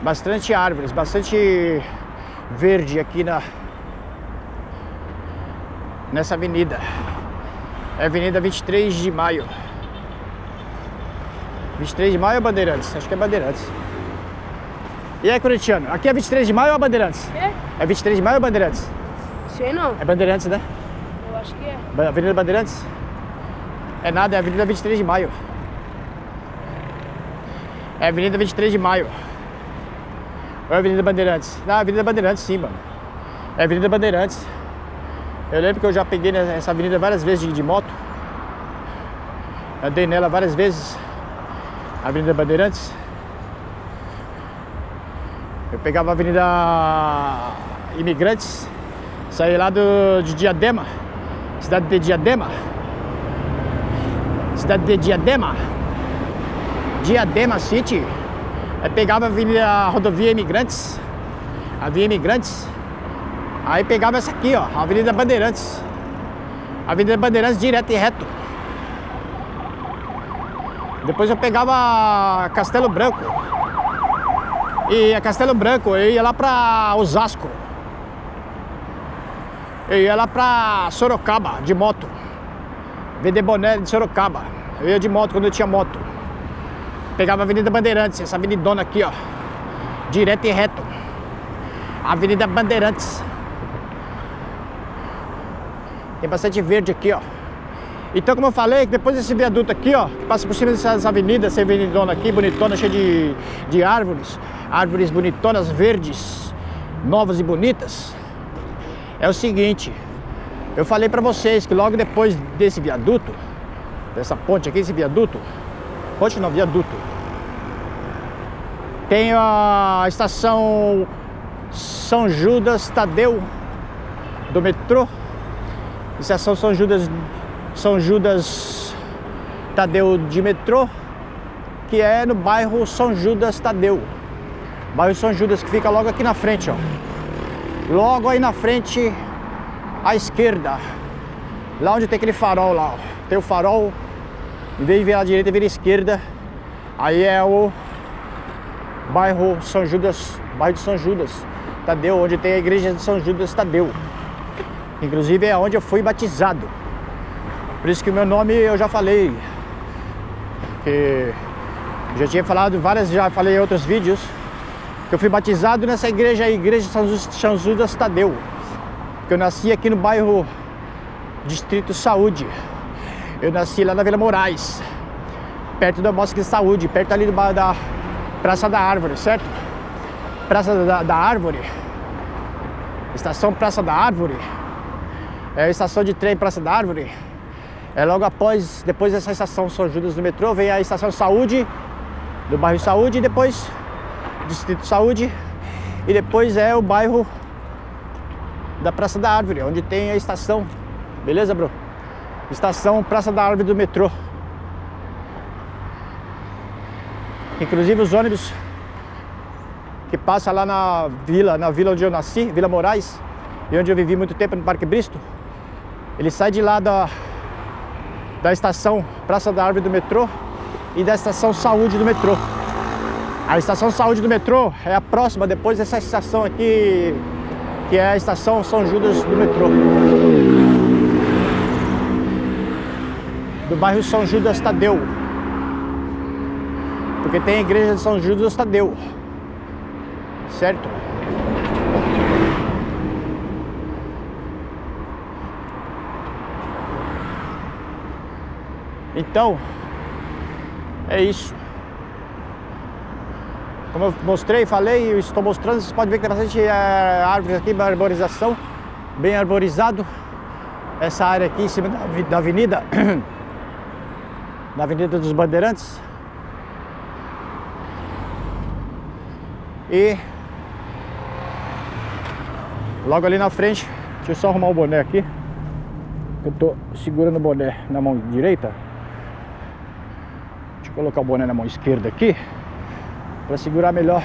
Bastante árvores, bastante verde aqui nessa avenida. É a Avenida 23 de Maio. 23 de Maio ou Bandeirantes? Acho que é Bandeirantes. E aí, corintiano, aqui é 23 de Maio ou Bandeirantes? É 23 de Maio ou Bandeirantes? Sei não. É Bandeirantes, né? Eu acho que é. Avenida Bandeirantes? É nada, é a Avenida 23 de Maio. É a Avenida 23 de Maio. Ou é a Avenida Bandeirantes? Não, a Avenida Bandeirantes sim, mano. É a Avenida Bandeirantes. Eu lembro que eu já peguei nessa avenida várias vezes de moto. Andei nela várias vezes. A Avenida Bandeirantes. Eu pegava a Avenida Imigrantes. Saí lá de Diadema. Cidade de Diadema. cidade de Diadema, Diadema City. Aí pegava a rodovia Imigrantes, a via Imigrantes. Aí pegava essa aqui, ó, a Avenida Bandeirantes. Avenida Bandeirantes direto e reto. Depois eu pegava Castelo Branco. E a Castelo Branco eu ia lá pra Osasco. Eu ia lá pra Sorocaba de moto. Vender boné de Sorocaba. Eu ia de moto quando eu tinha moto. Pegava a Avenida Bandeirantes, essa avenidona aqui, ó. Direto e reto. Avenida Bandeirantes. Tem bastante verde aqui, ó. Então, como eu falei, depois desse viaduto aqui, ó, que passa por cima dessas avenidas, essa avenidona aqui, bonitona, cheia de árvores. Árvores bonitonas, verdes, novas e bonitas. É o seguinte, eu falei pra vocês que logo depois desse viaduto, dessa ponte aqui, esse viaduto, ponte não, viaduto, tem a estação São Judas Tadeu do metrô. Estação São Judas Tadeu de metrô, que é no bairro São Judas Tadeu. Bairro São Judas, que fica logo aqui na frente, ó. Logo aí na frente, à esquerda. Lá onde tem aquele farol lá, ó. Tem o farol, em vez de virar à direita, vira à esquerda. Aí é o bairro São Judas, bairro de São Judas Tadeu, onde tem a igreja de São Judas Tadeu. Inclusive é onde eu fui batizado. Por isso que o meu nome eu já falei. Que já tinha falado várias, já falei em outros vídeos. Que eu fui batizado nessa igreja, a igreja São Judas Tadeu. Que eu nasci aqui no bairro Distrito Saúde. Eu nasci lá na Vila Moraes, perto da Mosque de Saúde, perto ali da Praça da Árvore, certo? Praça da Árvore. Estação Praça da Árvore. É a estação de trem Praça da Árvore. É logo após, depois dessa estação São Judas do metrô, vem a estação Saúde, do bairro Saúde, e depois Distrito Saúde, e depois é o bairro da Praça da Árvore, onde tem a estação, beleza, bro? Estação Praça da Árvore do metrô. Inclusive os ônibus que passam lá na vila onde eu nasci, Vila Moraes, e onde eu vivi muito tempo, no Parque Bristo, ele sai de lá da estação Praça da Árvore do metrô e da estação Saúde do metrô. A estação Saúde do metrô é a próxima, depois dessa estação aqui, que é a estação São Judas do metrô. Do bairro São Judas Tadeu. Porque tem a igreja de São Judas Tadeu. Certo? Então, é isso. Como eu mostrei, falei, eu estou mostrando, vocês podem ver que tem bastante árvores aqui, arborização, bem arborizado. Essa área aqui em cima da avenida, da Avenida dos Bandeirantes. E logo ali na frente, deixa eu só arrumar o boné aqui, que eu tô segurando o boné na mão direita. Deixa eu colocar o boné na mão esquerda aqui para segurar melhor.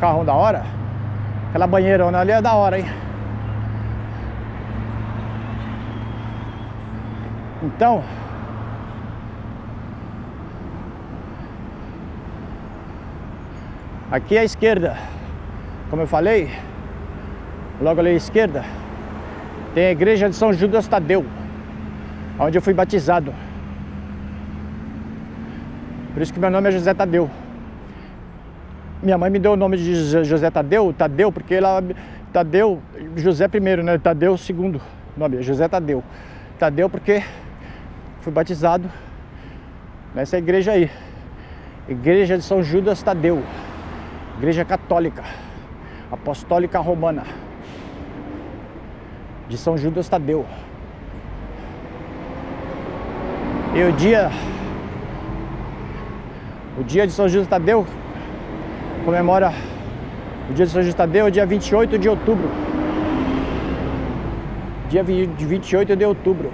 Carrão da hora. Aquela banheirona ali é da hora, hein? Então, aqui é a esquerda. Como eu falei, logo ali à esquerda tem a igreja de São Judas Tadeu, onde eu fui batizado. Por isso que meu nome é José Tadeu. Minha mãe me deu o nome de José Tadeu, porque ela... Tadeu, José primeiro, né? Tadeu segundo nome, é José Tadeu. Tadeu porque fui batizado nessa igreja aí. Igreja de São Judas Tadeu. Igreja Católica, Apostólica Romana, de São Judas Tadeu. E o dia de São Judas Tadeu comemora, o dia de São Judas Tadeu é dia 28 de outubro dia 28 de outubro,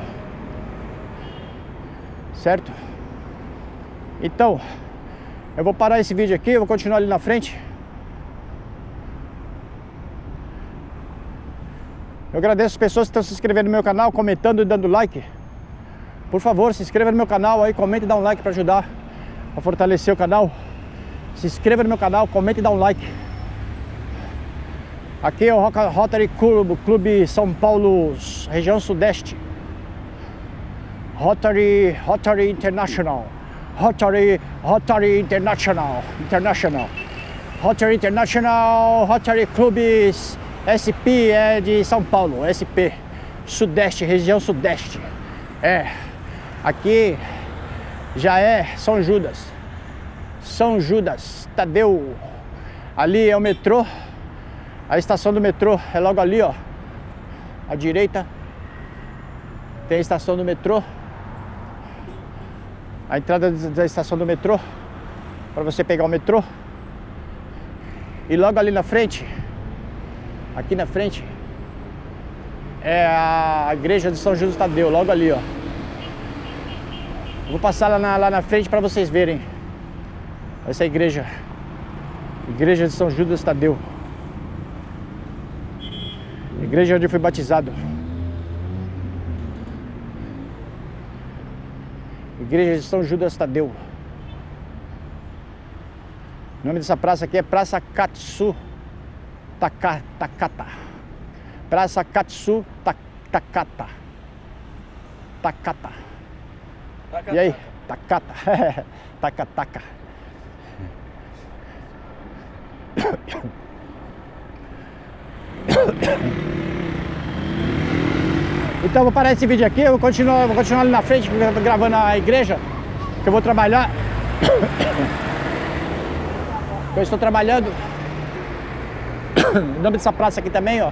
certo? Então, eu vou parar esse vídeo aqui, eu vou continuar ali na frente. Eu agradeço as pessoas que estão se inscrevendo no meu canal, comentando e dando like. Por favor, se inscreva no meu canal aí, comenta e dá um like para ajudar a fortalecer o canal. Se inscreva no meu canal, comenta e dá um like. Aqui é o Rotary Clube São Paulo, região sudeste. Rotary International. Rotary International. Rotary Clube SP é de São Paulo, SP. Sudeste, região sudeste. É. Aqui já é São Judas. São Judas Tadeu. Ali é o metrô. A estação do metrô é logo ali, ó. À direita tem a estação do metrô. A entrada da estação do metrô, para você pegar o metrô. E logo ali na frente, aqui na frente, é a igreja de São Judas Tadeu, logo ali, ó. Vou passar lá na frente para vocês verem. Essa é a igreja. Igreja de São Judas Tadeu. Igreja onde eu fui batizado. Igreja de São Judas Tadeu. O nome dessa praça aqui é Praça Katsu Takata. Praça Katsu Takata. Takata. E aí? Takata. Takataka. Então eu vou parar esse vídeo aqui, eu vou continuar ali na frente gravando a igreja, que eu vou trabalhar. Eu estou trabalhando. O nome dessa praça aqui também, ó.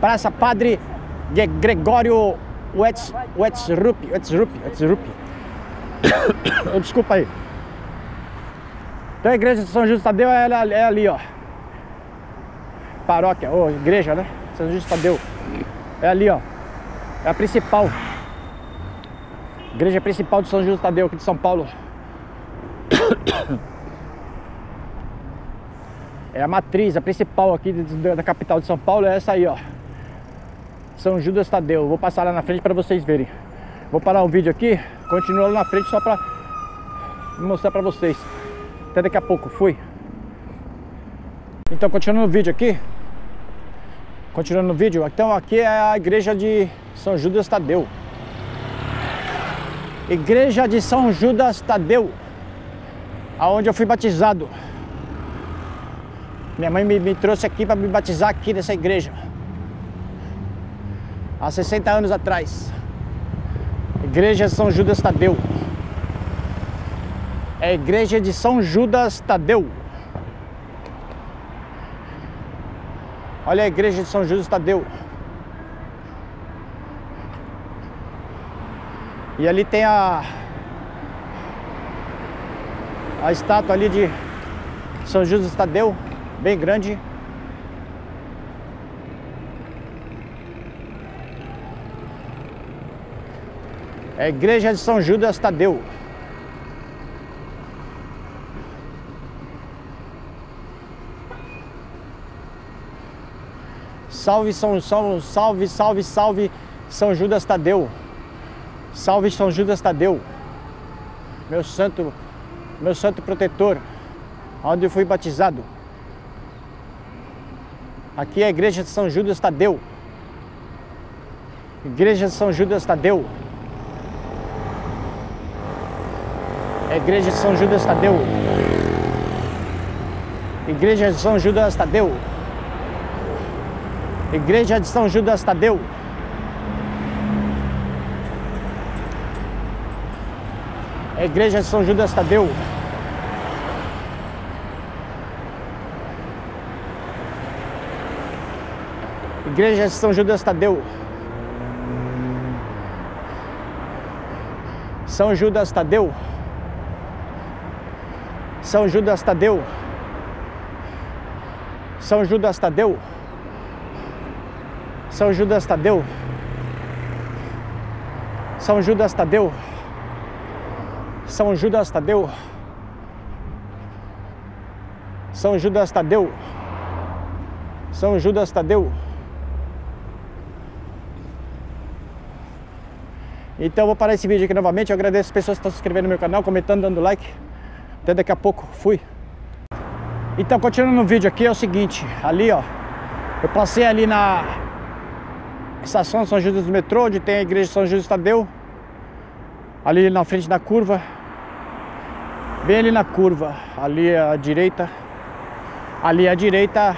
Praça Padre Gregório Wetzerup. Desculpa aí. Então a igreja de São Judas Tadeu é ali, ó. Paróquia, ou igreja, né? São Judas Tadeu. É ali, ó. É a principal. Igreja principal de São Judas Tadeu, aqui de São Paulo. É a matriz, a principal aqui da capital de São Paulo é essa aí, ó. São Judas Tadeu. Vou passar lá na frente para vocês verem. Vou parar o vídeo aqui, continuo lá na frente só para mostrar para vocês. Até daqui a pouco, fui. Então, continuando o vídeo aqui. Então, aqui é a igreja de São Judas Tadeu. Igreja de São Judas Tadeu. Aonde eu fui batizado. Minha mãe me trouxe aqui para me batizar aqui nessa igreja. Há 60 anos atrás. Igreja de São Judas Tadeu. É a igreja de São Judas Tadeu. Olha a igreja de São Judas Tadeu. E ali tem a estátua ali de São Judas Tadeu, bem grande. É a igreja de São Judas Tadeu. Salve salve São Judas Tadeu. Salve São Judas Tadeu. Meu santo protetor, onde eu fui batizado. Aqui é a igreja de São Judas Tadeu. Igreja de São Judas Tadeu. É a igreja de São Judas Tadeu. Igreja de São Judas Tadeu. Igreja de São Judas Tadeu. É a igreja de São Judas Tadeu. Igreja de São Judas Tadeu. São Judas Tadeu. São Judas Tadeu. São Judas Tadeu. São Judas Tadeu. São Judas Tadeu. São Judas Tadeu. São Judas Tadeu. São Judas Tadeu. Então eu vou parar esse vídeo aqui novamente. Eu agradeço as pessoas que estão se inscrevendo no meu canal, comentando, dando like. Até daqui a pouco. Fui. Então, continuando no vídeo aqui, é o seguinte. Ali, ó. Eu passei ali na estação São Judas do metrô, onde tem a igreja de São Judas Tadeu. Ali na frente da curva. Bem ali na curva. Ali à direita. Ali à direita.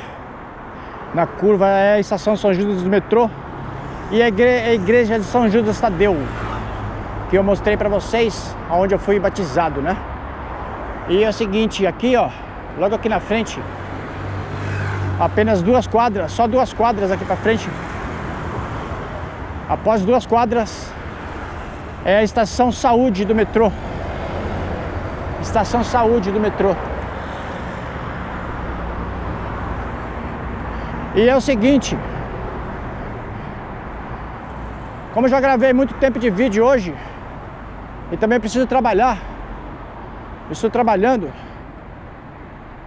Na curva é a estação São Judas do metrô. E a igreja de São Judas Tadeu, que eu mostrei pra vocês, onde eu fui batizado, né? E é o seguinte, aqui ó, logo aqui na frente, apenas 2 quadras, só 2 quadras aqui pra frente. Após 2 quadras, é a Estação Saúde do metrô. Estação Saúde do metrô. E é o seguinte... Como eu já gravei muito tempo de vídeo hoje, e também preciso trabalhar, eu estou trabalhando,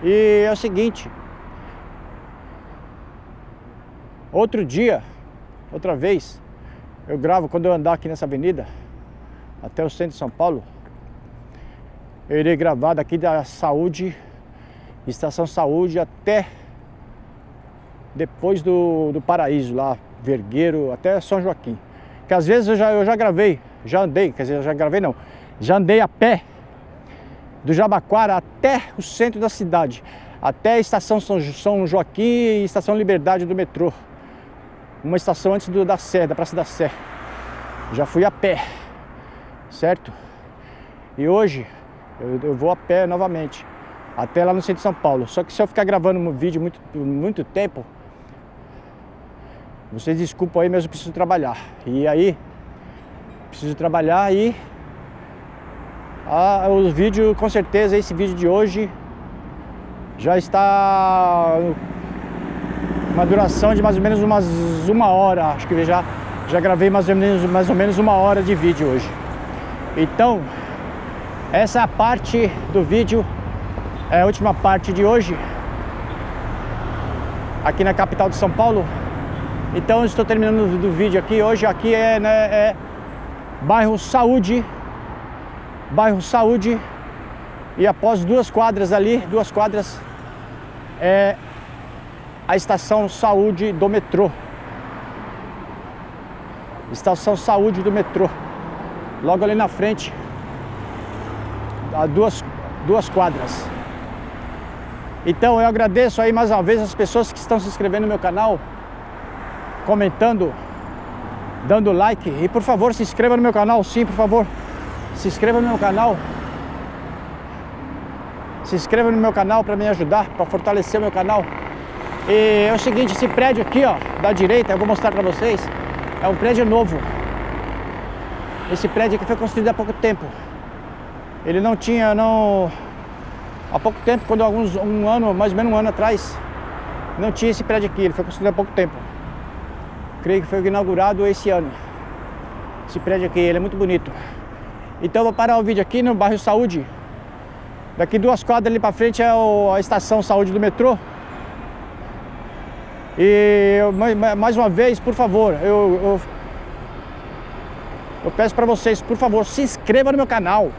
e é o seguinte, outro dia, outra vez, eu gravo quando eu andar aqui nessa avenida, até o centro de São Paulo, eu irei gravar daqui da Saúde, Estação Saúde, até depois do Paraíso, lá, Vergueiro, até São Joaquim. Porque às vezes eu já gravei, já andei, quer dizer, eu já gravei não, já andei a pé do Jabaquara até o centro da cidade, até a estação São Joaquim e estação Liberdade do metrô, uma estação antes da Sé, da Praça da Sé, já fui a pé, certo? E hoje eu vou a pé novamente, até lá no centro de São Paulo, só que se eu ficar gravando um vídeo muito tempo, vocês desculpam aí, mas eu preciso trabalhar. E aí, preciso trabalhar e... o vídeo, com certeza, esse vídeo de hoje já está... uma duração de mais ou menos uma hora. Acho que eu já gravei mais ou menos 1 hora de vídeo hoje. Então, essa é a parte do vídeo, é a última parte de hoje. Aqui na capital de São Paulo. Então eu estou terminando do vídeo aqui, hoje aqui é, né, é bairro Saúde, e após 2 quadras ali, 2 quadras, é a Estação Saúde do metrô. Estação Saúde do metrô, logo ali na frente, a duas quadras. Então eu agradeço aí mais uma vez as pessoas que estão se inscrevendo no meu canal, comentando, dando like, e por favor se inscreva no meu canal, sim, por favor, se inscreva no meu canal, se inscreva no meu canal para me ajudar, para fortalecer o meu canal. E é o seguinte, esse prédio aqui ó, da direita, eu vou mostrar para vocês, é um prédio novo, esse prédio aqui foi construído há pouco tempo, ele não tinha, não, há pouco tempo, quando mais ou menos um ano atrás, não tinha esse prédio aqui, ele foi construído há pouco tempo. Creio que foi inaugurado esse ano. Esse prédio aqui, ele é muito bonito. Então eu vou parar o vídeo aqui no bairro Saúde. Daqui 2 quadras ali pra frente é a Estação Saúde do metrô. E mais uma vez, por favor, eu peço pra vocês, por favor, se inscreva no meu canal.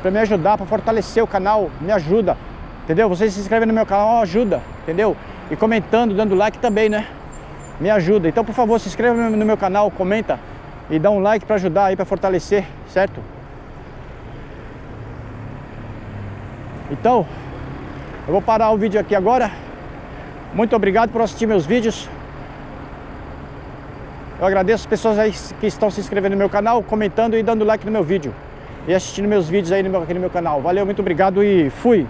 Pra me ajudar, pra fortalecer o canal, me ajuda. Entendeu? Vocês se inscrevem no meu canal, ajuda. Entendeu? E comentando, dando like também, né? Me ajuda. Então, por favor, se inscreva no meu canal, comenta e dá um like para ajudar aí, para fortalecer, certo? Então, eu vou parar o vídeo aqui agora. Muito obrigado por assistir meus vídeos. Eu agradeço as pessoas aí que estão se inscrevendo no meu canal, comentando e dando like no meu vídeo. E assistindo meus vídeos aí aqui no meu canal. Valeu, muito obrigado e fui!